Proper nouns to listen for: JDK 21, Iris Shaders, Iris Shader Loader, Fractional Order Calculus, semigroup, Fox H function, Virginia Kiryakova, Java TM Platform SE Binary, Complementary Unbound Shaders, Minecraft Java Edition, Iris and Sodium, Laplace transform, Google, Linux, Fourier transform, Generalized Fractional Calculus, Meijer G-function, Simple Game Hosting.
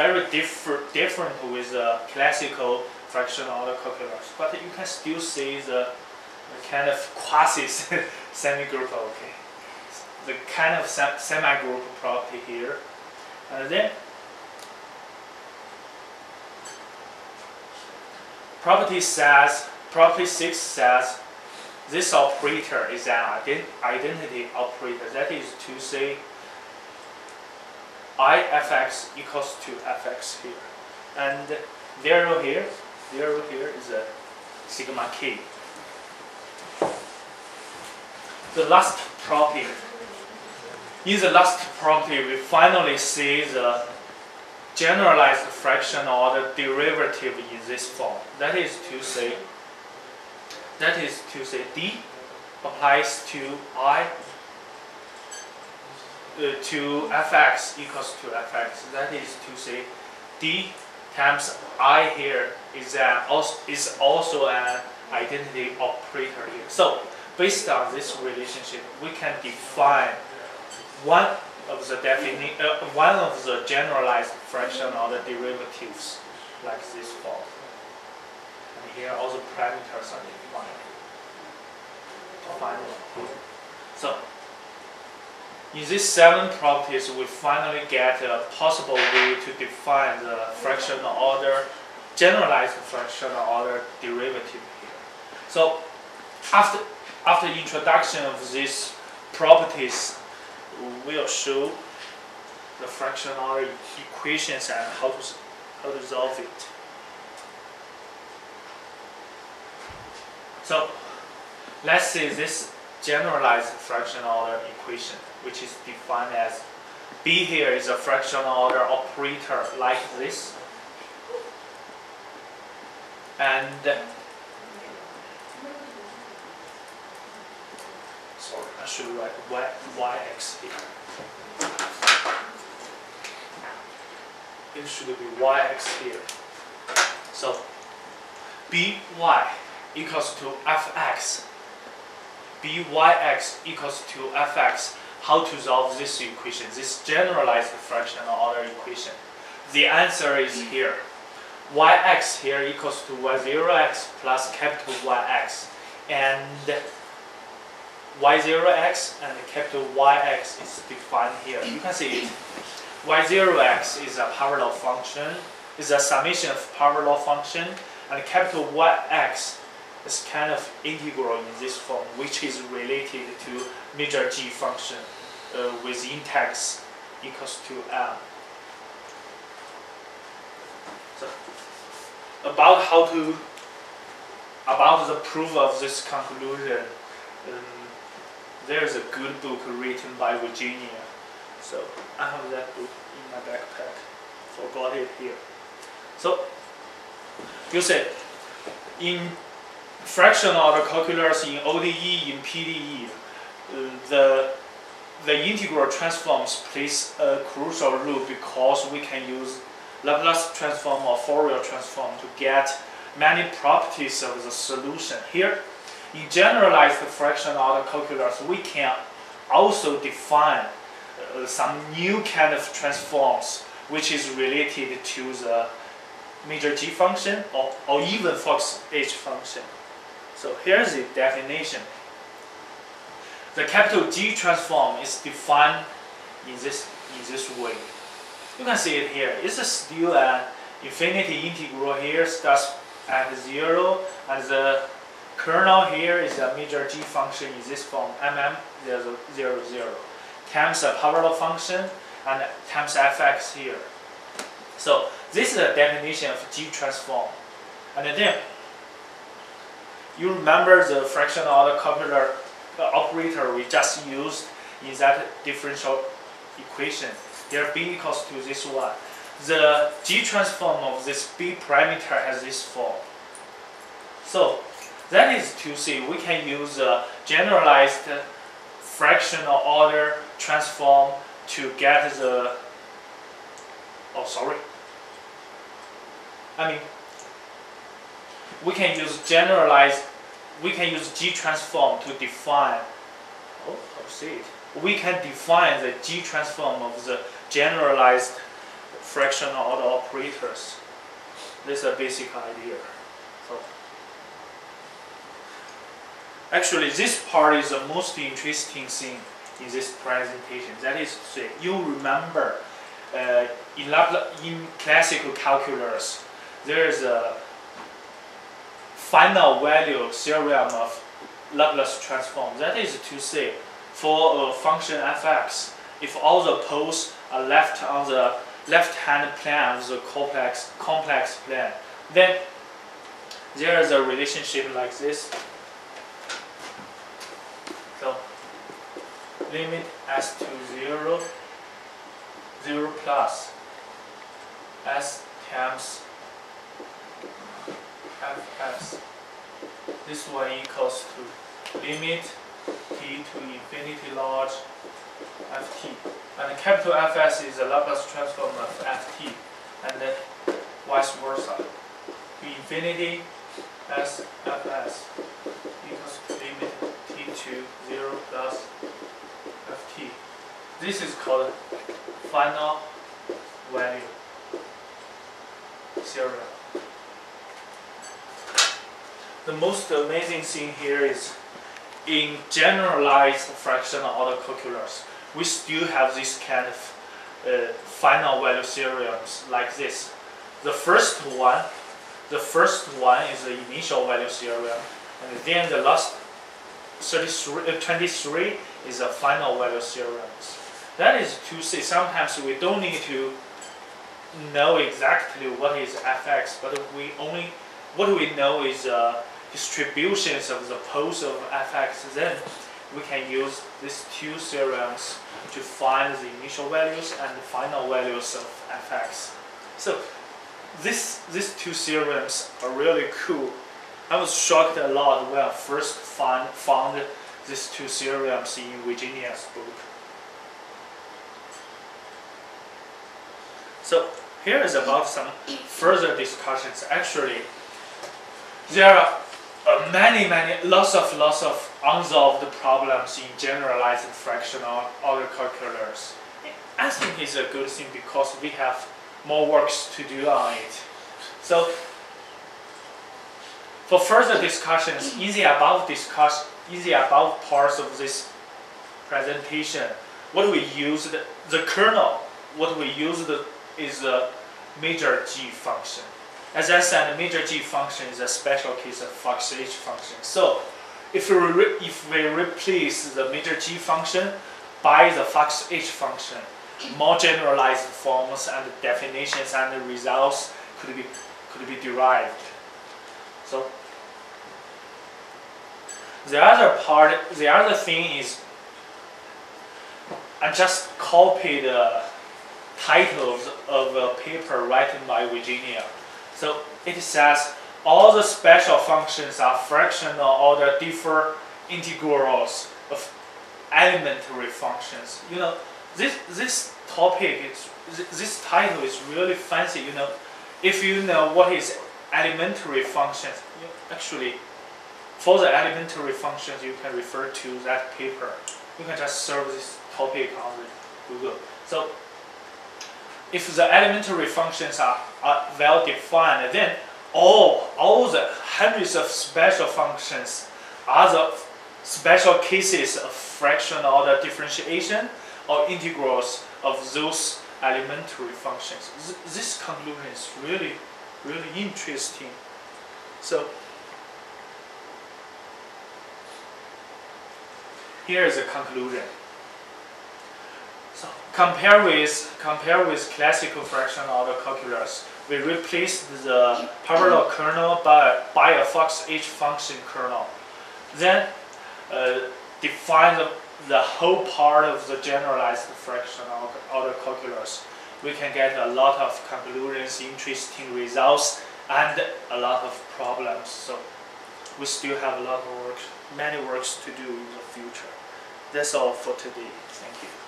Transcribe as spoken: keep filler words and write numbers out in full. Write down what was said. very diff different with the uh, classical fractional calculus, but you can still see the, the kind of quasi semigroup. Okay, the kind of sem semigroup property here, and then property says property six says this operator is an ident identity operator. That is to say, I fx equals to fx here, and zero here, zero here is a sigma k. The last property. In the last property, we finally see the generalized fraction or the derivative in this form. That is to say, that is to say, d applies to I uh, to fx equals to fx. That is to say, d times I here is an also is also an identity operator here. So based on this relationship, we can define one of the defini uh, one of the generalized fraction or the derivatives like this form. And here all the parameters are defined. So in these seven properties, we finally get a possible way to define the fractional order, generalized fractional order derivative here. So after after introduction of these properties, we will show the fractional order equations and how to, how to solve it. So let's see this generalized fractional order equation, which is defined as B here is a fractional order operator like this, and sorry, I should write y, yx here. It should be yx here. So by equals to fx. Byx equals to fx. How to solve this equation, this generalized fractional order equation? The answer is here. Yx here equals to y zero x plus capital yx, and y zero x and capital yx is defined here. You can see it. y zero x is a power law function, is a summation of power law function, and capital yx is kind of integral in this form, which is related to Meijer G function uh, with index equals to m. So, about how to about the proof of this conclusion, um, there is a good book written by Virginia. So I have that book in my backpack. Forgot it here. So you said in fractional order calculus, in O D E, in P D E, uh, the, the integral transforms plays a crucial role because we can use Laplace transform or Fourier transform to get many properties of the solution. Here, in generalized fractional order calculus, we can also define uh, some new kind of transforms which is related to the Meijer G function or, or even Fox H function. So here's the definition. The capital G transform is defined in this in this way. You can see it here. It's still an infinity integral here, starts at zero, and the kernel here is a major G function in this form, mm zero zero zero, times a power law function and times fx here. So this is the definition of G transform, and then you remember the fractional order calculus uh, operator we just used in that differential equation. There B equals to this one. The G transform of this B parameter has this form. So that is to say we can use a generalized fractional order transform to get the. Oh, sorry. I mean. We can use generalized, we can use G transform to define, oh, I'll see it. We can define the G transform of the generalized fractional order operators. This is a basic idea. So, actually, this part is the most interesting thing in this presentation. That is to say, you remember uh, in, in classical calculus, there is a final value theorem of Laplace transform. That is to say, for a function f x, if all the poles are left on the left-hand plane of the complex complex plane, then there is a relationship like this. So, limit s to zero, zero plus s times f x. This one equals to limit t to infinity large ft, and capital F S is the Laplace transform of ft, and then vice versa. To infinity s F S equals to limit t to zero plus ft. This is called final value theorem. The most amazing thing here is, in generalized fractional order calculus, we still have this kind of uh, final value theorems like this. The first one, the first one is the initial value theorem, and then the last thirty-three, uh, twenty-three is the final value theorems. That is to say, sometimes we don't need to know exactly what is f x, but we only what we know is uh, distributions of the poles of f x, then we can use these two theorems to find the initial values and the final values of f x. So this, these two theorems are really cool. I was shocked a lot when I first find, found these two theorems in Virginia's book. So here is about some further discussions. Actually, there are Uh, many, many, lots of, lots of unsolved problems in generalized fractional order calculus. I think it's a good thing because we have more works to do on it. So, for further discussions, in the above discuss, in the above parts of this presentation, what we used, the kernel, what we used is the Meijer G function. As I said, the Meijer G function is a special case of Fox H function. So, if we, re if we replace the Meijer G function by the Fox H function, more generalized forms and definitions and results could be, could be derived. So, the other part, the other thing is, I just copied the titles of a paper written by Virginia. So it says all the special functions are fractional order differ integrals of elementary functions. You know, this this topic, it's, this title is really fancy. You know, if you know what is elementary functions, you actually for the elementary functions you can refer to that paper. You can just search this topic on Google. So, if the elementary functions are, are well defined, then all, all the hundreds of special functions are the special cases of fractional order differentiation or integrals of those elementary functions. This conclusion is really, really interesting. So, here is the conclusion. So, compare with compare with classical fractional order calculus, we replaced the parallel kernel by by a Fox H function kernel, then uh, define the, the whole part of the generalized fractional order calculus. We can get a lot of conclusions, interesting results, and a lot of problems. So we still have a lot of work, many works to do in the future. That's all for today. Thank you.